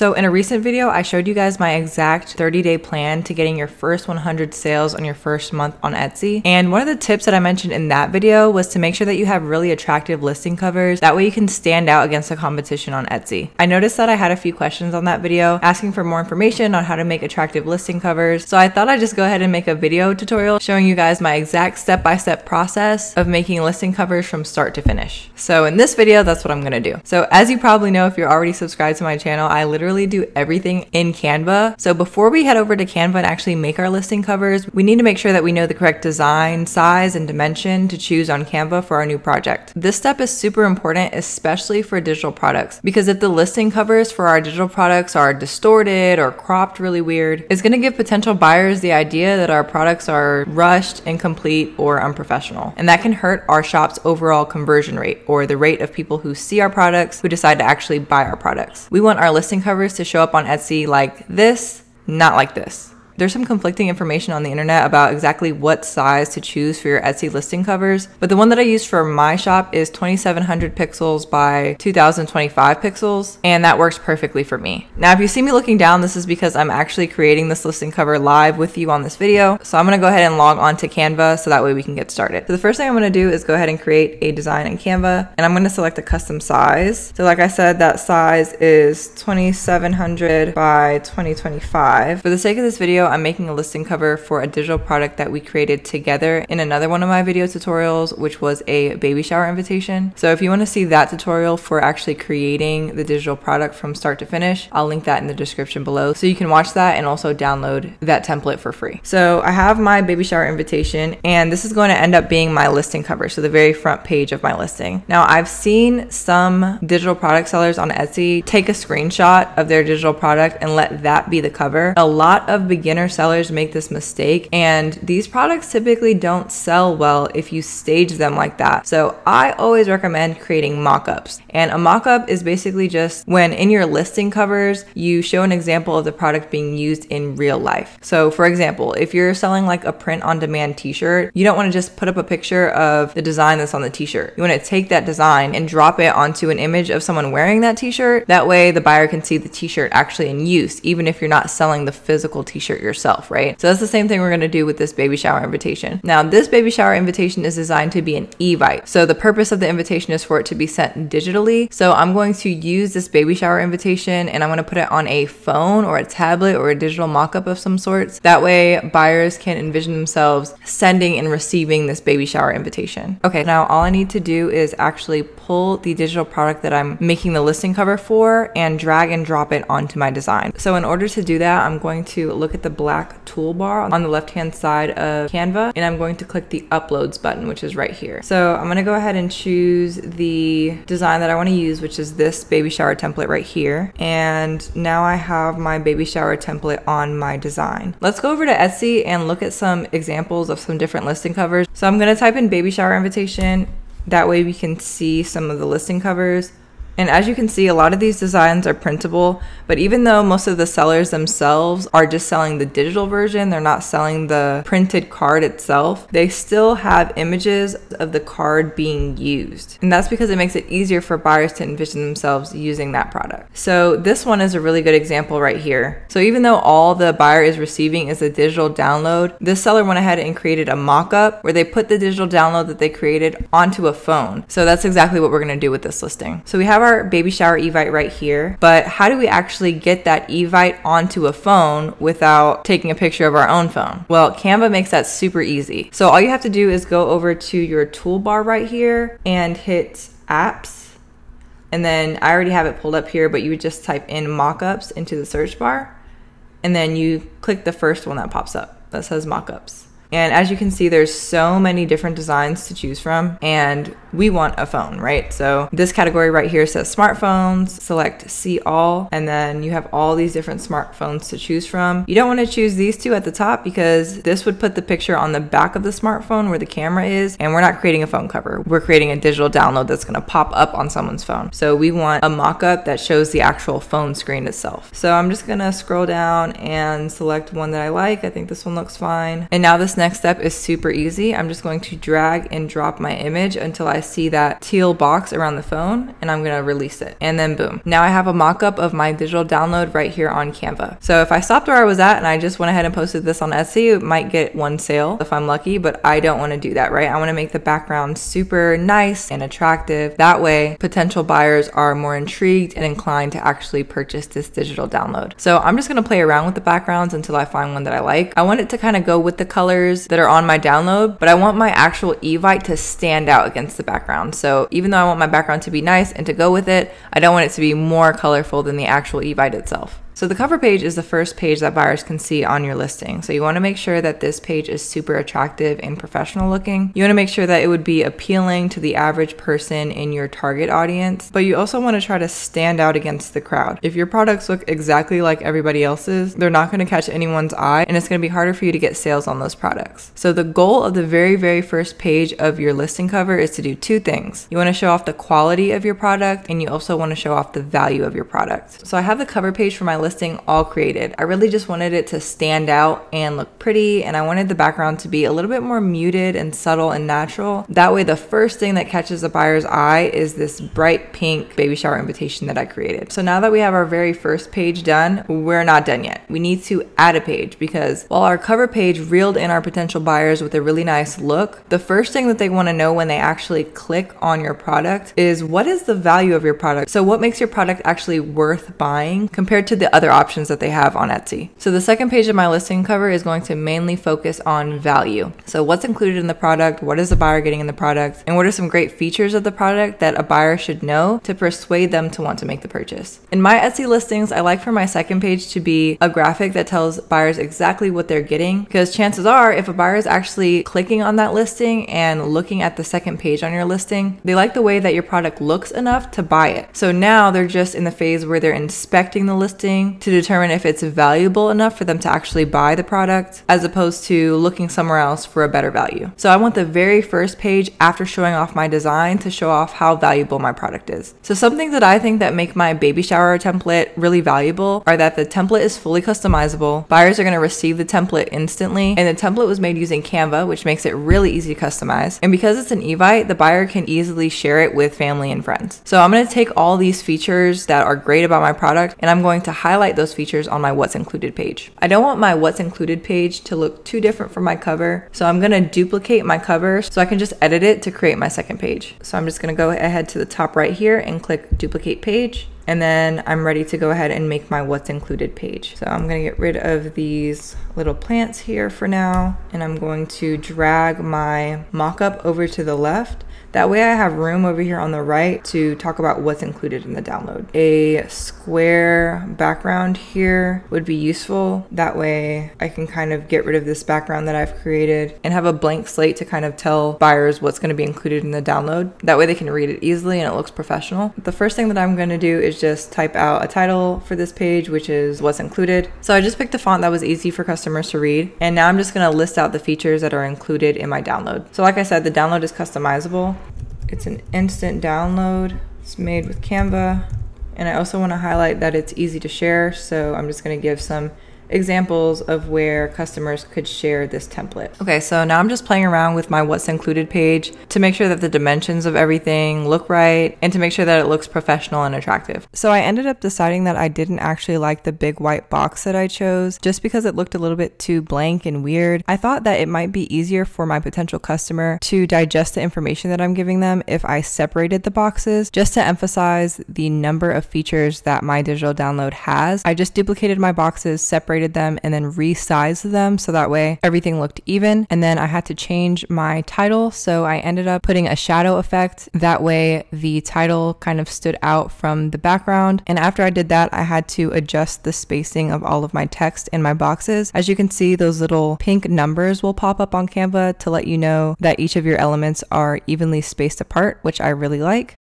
So in a recent video, I showed you guys my exact 30-day plan to getting your first 100 sales on your first month on Etsy. And one of the tips that I mentioned in that video was to make sure that you have really attractive listing covers. That way you can stand out against the competition on Etsy. I noticed that I had a few questions on that video asking for more information on how to make attractive listing covers. So I thought I'd just go ahead and make a video tutorial showing you guys my exact step-by-step process of making listing covers from start to finish. So in this video, that's what I'm gonna do. So as you probably know, if you're already subscribed to my channel, I literally do everything in Canva. So before we head over to Canva and actually make our listing covers, we need to make sure that we know the correct design, size, and dimension to choose on Canva for our new project. This step is super important, especially for digital products, because if the listing covers for our digital products are distorted or cropped really weird, it's gonna give potential buyers the idea that our products are rushed, incomplete, or unprofessional. And that can hurt our shop's overall conversion rate, or the rate of people who see our products who decide to actually buy our products. We want our listing covers to show up on Etsy like this, not like this. There's some conflicting information on the internet about exactly what size to choose for your Etsy listing covers, but the one that I used for my shop is 2700 pixels by 2025 pixels, and that works perfectly for me. Now, if you see me looking down, this is because I'm actually creating this listing cover live with you on this video, so I'm gonna go ahead and log on to Canva so that way we can get started. So the first thing I'm gonna do is go ahead and create a design in Canva, and I'm gonna select a custom size. So like I said, that size is 2700 by 2025. For the sake of this video, I'm making a listing cover for a digital product that we created together in another one of my video tutorials, which was a baby shower invitation. So if you want to see that tutorial for actually creating the digital product from start to finish, I'll link that in the description below so you can watch that and also download that template for free. So I have my baby shower invitation, and this is going to end up being my listing cover. So the very front page of my listing. Now, I've seen some digital product sellers on Etsy take a screenshot of their digital product and let that be the cover. A lot of beginner sellers make this mistake, and these products typically don't sell well if you stage them like that. So I always recommend creating mock-ups, and a mock-up is basically just when in your listing covers you show an example of the product being used in real life. So for example, if you're selling like a print-on-demand t-shirt, you don't want to just put up a picture of the design that's on the t-shirt. You want to take that design and drop it onto an image of someone wearing that t-shirt. That way the buyer can see the t-shirt actually in use, even if you're not selling the physical t-shirt yourself, right? So that's the same thing we're gonna do with this baby shower invitation. Now, this baby shower invitation is designed to be an e-vite. So the purpose of the invitation is for it to be sent digitally. So I'm going to use this baby shower invitation, and I'm gonna put it on a phone or a tablet or a digital mock-up of some sorts. That way buyers can envision themselves sending and receiving this baby shower invitation. Okay, now all I need to do is actually pull the digital product that I'm making the listing cover for and drag and drop it onto my design. So in order to do that, I'm going to look at the black toolbar on the left hand side of Canva, and I'm going to click the uploads button, which is right here. So I'm gonna go ahead and choose the design that I want to use, which is this baby shower template right here. And now I have my baby shower template on my design. Let's go over to Etsy and look at some examples of some different listing covers. So I'm gonna type in baby shower invitation. That way we can see some of the listing covers. And as you can see, a lot of these designs are printable, but even though most of the sellers themselves are just selling the digital version, they're not selling the printed card itself, they still have images of the card being used. And that's because it makes it easier for buyers to envision themselves using that product. So this one is a really good example right here. So even though all the buyer is receiving is a digital download, this seller went ahead and created a mock-up where they put the digital download that they created onto a phone. So that's exactly what we're gonna do with this listing. So we have our baby shower evite right here, but how do we actually get that evite onto a phone without taking a picture of our own phone? Well, Canva makes that super easy. So all you have to do is go over to your toolbar right here and hit apps. And then I already have it pulled up here, but you would just type in mockups into the search bar. And then you click the first one that pops up that says mockups. And as you can see, there's so many different designs to choose from, and we want a phone, right? So this category right here says smartphones, select see all, and then you have all these different smartphones to choose from. You don't want to choose these two at the top because this would put the picture on the back of the smartphone where the camera is, and we're not creating a phone cover. We're creating a digital download that's going to pop up on someone's phone. So we want a mock-up that shows the actual phone screen itself. So I'm just going to scroll down and select one that I like. I think this one looks fine. And now this next step is super easy. I'm just going to drag and drop my image until I see that teal box around the phone, and I'm gonna release it. And then boom. Now I have a mock-up of my digital download right here on Canva. So if I stopped where I was at and I just went ahead and posted this on Etsy, it might get one sale if I'm lucky, but I don't wanna do that, right? I wanna make the background super nice and attractive. That way, potential buyers are more intrigued and inclined to actually purchase this digital download. So I'm just gonna play around with the backgrounds until I find one that I like. I want it to kind of go with the colors that are on my download, but I want my actual Evite to stand out against the background. So even though I want my background to be nice and to go with it, I don't want it to be more colorful than the actual Evite itself. So the cover page is the first page that buyers can see on your listing. So you want to make sure that this page is super attractive and professional looking. You want to make sure that it would be appealing to the average person in your target audience, but you also want to try to stand out against the crowd. If your products look exactly like everybody else's, they're not going to catch anyone's eye, and it's going to be harder for you to get sales on those products. So the goal of the very first page of your listing cover is to do two things. You want to show off the quality of your product, and you also want to show off the value of your product. So I have the cover page for my listing all created. I really just wanted it to stand out and look pretty, and I wanted the background to be a little bit more muted and subtle and natural. That way the first thing that catches the buyer's eye is this bright pink baby shower invitation that I created. So now that we have our very first page done, we're not done yet. We need to add a page, because while our cover page reeled in our potential buyers with a really nice look, the first thing that they want to know when they actually click on your product is, what is the value of your product? So what makes your product actually worth buying compared to the other options that they have on Etsy. So the second page of my listing cover is going to mainly focus on value. So what's included in the product, what is the buyer getting in the product, and what are some great features of the product that a buyer should know to persuade them to want to make the purchase. In my Etsy listings, I like for my second page to be a graphic that tells buyers exactly what they're getting, because chances are if a buyer is actually clicking on that listing and looking at the second page on your listing, they like the way that your product looks enough to buy it. So now they're just in the phase where they're inspecting the listing to determine if it's valuable enough for them to actually buy the product, as opposed to looking somewhere else for a better value. So I want the very first page after showing off my design to show off how valuable my product is. So some things that I think that make my baby shower template really valuable are that the template is fully customizable. Buyers are going to receive the template instantly, and the template was made using Canva, which makes it really easy to customize. And because it's an Evite, the buyer can easily share it with family and friends. So I'm going to take all these features that are great about my product, and I'm going to highlight those features on my what's included page. I don't want my what's included page to look too different from my cover, so I'm gonna duplicate my cover so I can just edit it to create my second page. So I'm just gonna go ahead to the top right here and click duplicate page, and then I'm ready to go ahead and make my what's included page. So I'm gonna get rid of these little plants here for now, and I'm going to drag my mock-up over to the left. That way I have room over here on the right to talk about what's included in the download. A square background here would be useful. That way I can kind of get rid of this background that I've created and have a blank slate to kind of tell buyers what's going to be included in the download. That way they can read it easily and it looks professional. The first thing that I'm going to do is just type out a title for this page, which is what's included. So I just picked a font that was easy for customers to read. And now I'm just going to list out the features that are included in my download. So like I said, the download is customizable. It's an instant download. It's made with Canva. And I also want to highlight that it's easy to share. So I'm just going to give some examples of where customers could share this template. Okay, so now I'm just playing around with my what's included page to make sure that the dimensions of everything look right and to make sure that it looks professional and attractive. So I ended up deciding that I didn't actually like the big white box that I chose just because it looked a little bit too blank and weird. I thought that it might be easier for my potential customer to digest the information that I'm giving them if I separated the boxes, just to emphasize the number of features that my digital download has. I just duplicated my boxes, separated them, and then resized them so that way everything looked even. And then I had to change my title, so I ended up putting a shadow effect. That way the title kind of stood out from the background. And after I did that, I had to adjust the spacing of all of my text in my boxes. As you can see, those little pink numbers will pop up on Canva to let you know that each of your elements are evenly spaced apart, which I really like.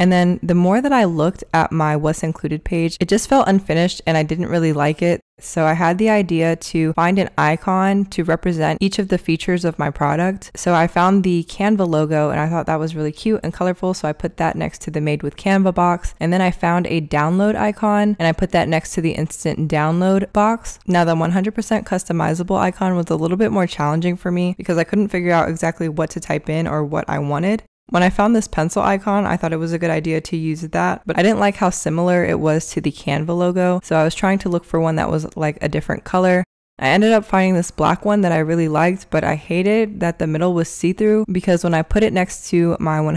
And then the more that I looked at my what's included page, it just felt unfinished and I didn't really like it. So I had the idea to find an icon to represent each of the features of my product. So I found the Canva logo and I thought that was really cute and colorful. So I put that next to the Made with Canva box. And then I found a download icon and I put that next to the instant download box. Now the 100% customizable icon was a little bit more challenging for me because I couldn't figure out exactly what to type in or what I wanted. When I found this pencil icon, I thought it was a good idea to use that, but I didn't like how similar it was to the Canva logo, so I was trying to look for one that was like a different color. I ended up finding this black one that I really liked, but I hated that the middle was see-through because when I put it next to my 100%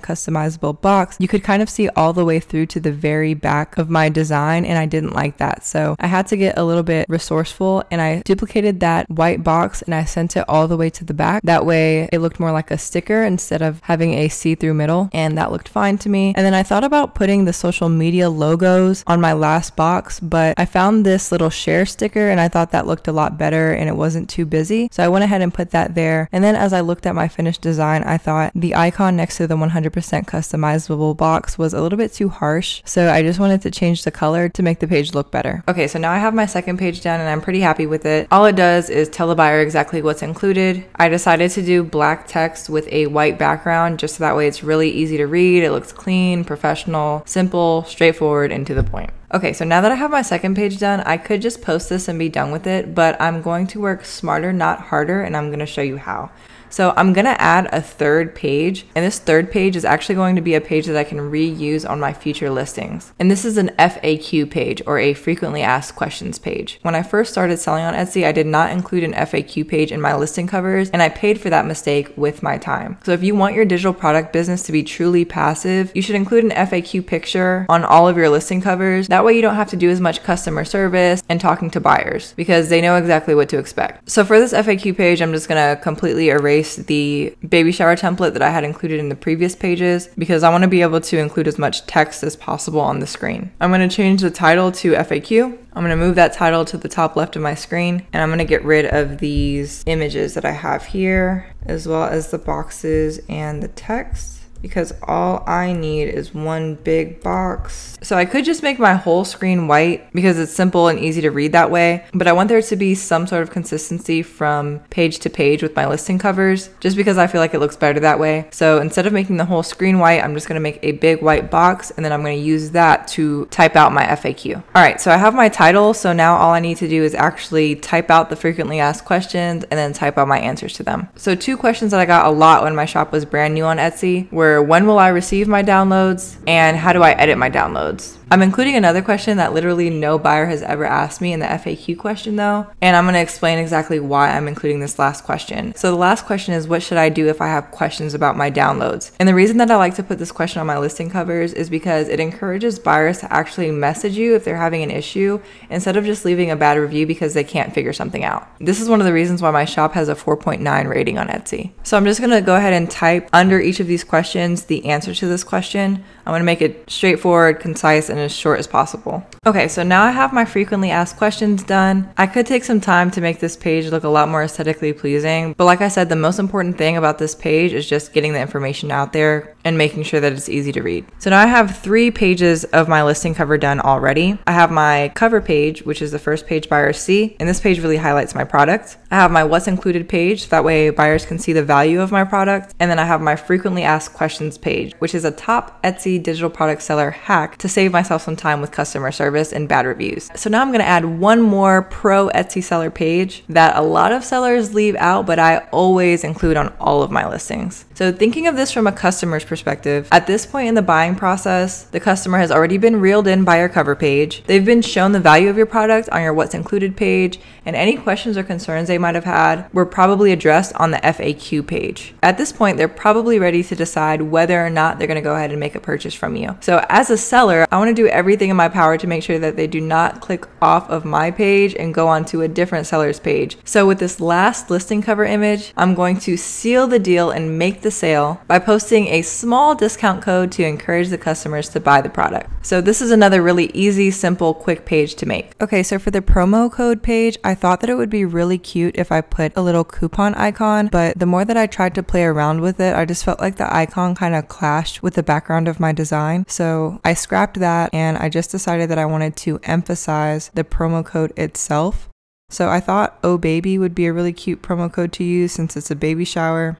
customizable box, you could kind of see all the way through to the very back of my design, and I didn't like that. So I had to get a little bit resourceful and I duplicated that white box and I sent it all the way to the back. That way it looked more like a sticker instead of having a see-through middle, and that looked fine to me. And then I thought about putting the social media logos on my last box, but I found this little share sticker and I thought that looked a lot better and it wasn't too busy, so I went ahead and put that there. And then as I looked at my finished design, I thought the icon next to the 100% customizable box was a little bit too harsh, so I just wanted to change the color to make the page look better. Okay, so now I have my second page done and I'm pretty happy with it. All it does is tell the buyer exactly what's included. I decided to do black text with a white background just so that way it's really easy to read. It looks clean, professional, simple, straightforward, and to the point. Okay, so now that I have my second page done, I could just post this and be done with it, but I'm going to work smarter, not harder, and I'm gonna show you how. So I'm gonna add a third page, and this third page is actually going to be a page that I can reuse on my future listings. And this is an FAQ page, or a frequently asked questions page. When I first started selling on Etsy, I did not include an FAQ page in my listing covers, and I paid for that mistake with my time. So if you want your digital product business to be truly passive, you should include an FAQ picture on all of your listing covers. That way you don't have to do as much customer service and talking to buyers because they know exactly what to expect. So for this FAQ page, I'm just gonna completely erase the baby shower template that I had included in the previous pages because I want to be able to include as much text as possible on the screen. I'm going to change the title to FAQ. I'm going to move that title to the top left of my screen, and I'm going to get rid of these images that I have here as well as the boxes and the text, because all I need is one big box. So I could just make my whole screen white because it's simple and easy to read that way, but I want there to be some sort of consistency from page to page with my listing covers, just because I feel like it looks better that way. So instead of making the whole screen white, I'm just gonna make a big white box, and then I'm gonna use that to type out my FAQ. All right, so I have my title, so now all I need to do is actually type out the frequently asked questions and then type out my answers to them. So two questions that I got a lot when my shop was brand new on Etsy were, when will I receive my downloads, and how do I edit my downloads? I'm including another question that literally no buyer has ever asked me in the FAQ question though, and I'm going to explain exactly why I'm including this last question. So the last question is, what should I do if I have questions about my downloads? And the reason that I like to put this question on my listing covers is because it encourages buyers to actually message you if they're having an issue instead of just leaving a bad review because they can't figure something out. This is one of the reasons why my shop has a 4.9 rating on Etsy. So I'm just going to go ahead and type under each of these questions the answer to this question. I'm going to make it straightforward, concise, and as short as possible. Okay, so now I have my frequently asked questions done. I could take some time to make this page look a lot more aesthetically pleasing, but like I said, the most important thing about this page is just getting the information out there and making sure that it's easy to read. So now I have 3 pages of my listing cover done already. I have my cover page, which is the first page buyers see, and this page really highlights my product. I have my what's included page, so that way buyers can see the value of my product, and then I have my frequently asked questions page, which is a top Etsy digital product seller hack to save myself some time with customer service and bad reviews. So now I'm going to add one more pro Etsy seller page that a lot of sellers leave out, but I always include on all of my listings. So thinking of this from a customer's perspective, at this point in the buying process, the customer has already been reeled in by your cover page. They've been shown the value of your product on your what's included page, and any questions or concerns they might have had were probably addressed on the FAQ page. At this point, they're probably ready to decide whether or not they're going to go ahead and make a purchase from you. So as a seller, I want to do everything in my power to make sure that they do not click off of my page and go on to a different seller's page. So with this last listing cover image, I'm going to seal the deal and make the sale by posting a small discount code to encourage the customers to buy the product. So this is another really easy, simple, quick page to make. Okay, so for the promo code page, I thought that it would be really cute if I put a little coupon icon, but the more that I tried to play around with it, I just felt like the icon kind of clashed with the background of my my design. So I scrapped that and I just decided that I wanted to emphasize the promo code itself. So I thought "Oh Baby" would be a really cute promo code to use since it's a baby shower.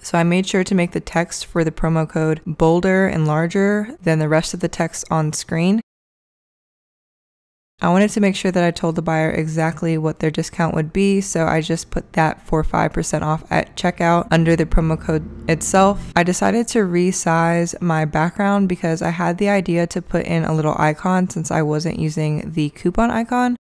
So I made sure to make the text for the promo code bolder and larger than the rest of the text on screen. I wanted to make sure that I told the buyer exactly what their discount would be, so I just put that for 5% off at checkout under the promo code itself. I decided to resize my background because I had the idea to put in a little icon since I wasn't using the coupon icon.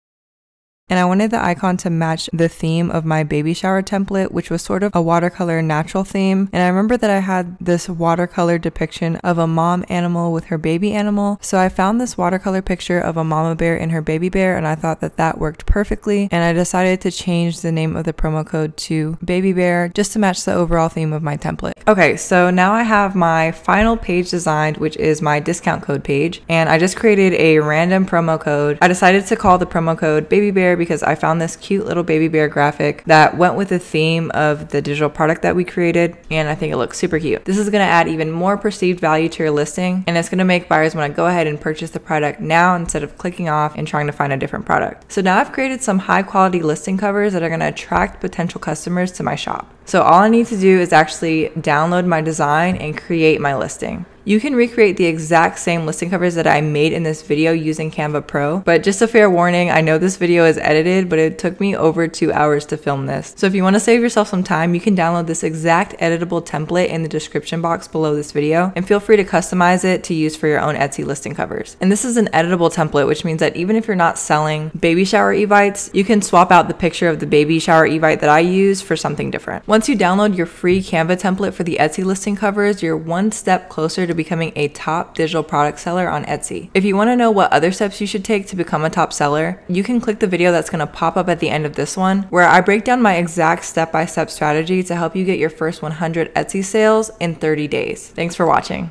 And I wanted the icon to match the theme of my baby shower template, which was sort of a watercolor natural theme. And I remember that I had this watercolor depiction of a mom animal with her baby animal. So I found this watercolor picture of a mama bear and her baby bear, and I thought that that worked perfectly. And I decided to change the name of the promo code to Baby Bear just to match the overall theme of my template. Okay, so now I have my final page designed, which is my discount code page. And I just created a random promo code. I decided to call the promo code Baby Bear because I found this cute little baby bear graphic that went with the theme of the digital product that we created, and I think it looks super cute. This is going to add even more perceived value to your listing, and it's going to make buyers want to go ahead and purchase the product now instead of clicking off and trying to find a different product. So now I've created some high quality listing covers that are going to attract potential customers to my shop. So all I need to do is actually download my design and create my listing. You can recreate the exact same listing covers that I made in this video using Canva Pro, but just a fair warning, I know this video is edited, but it took me over 2 hours to film this. So if you want to save yourself some time, you can download this exact editable template in the description box below this video, and feel free to customize it to use for your own Etsy listing covers. And this is an editable template, which means that even if you're not selling baby shower evites, you can swap out the picture of the baby shower evite that I use for something different. Once you download your free Canva template for the Etsy listing covers, you're one step closer to becoming a top digital product seller on Etsy. If you want to know what other steps you should take to become a top seller, you can click the video that's going to pop up at the end of this one, where I break down my exact step-by-step strategy to help you get your first 100 Etsy sales in 30 days. Thanks for watching.